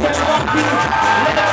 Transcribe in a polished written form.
Let's go.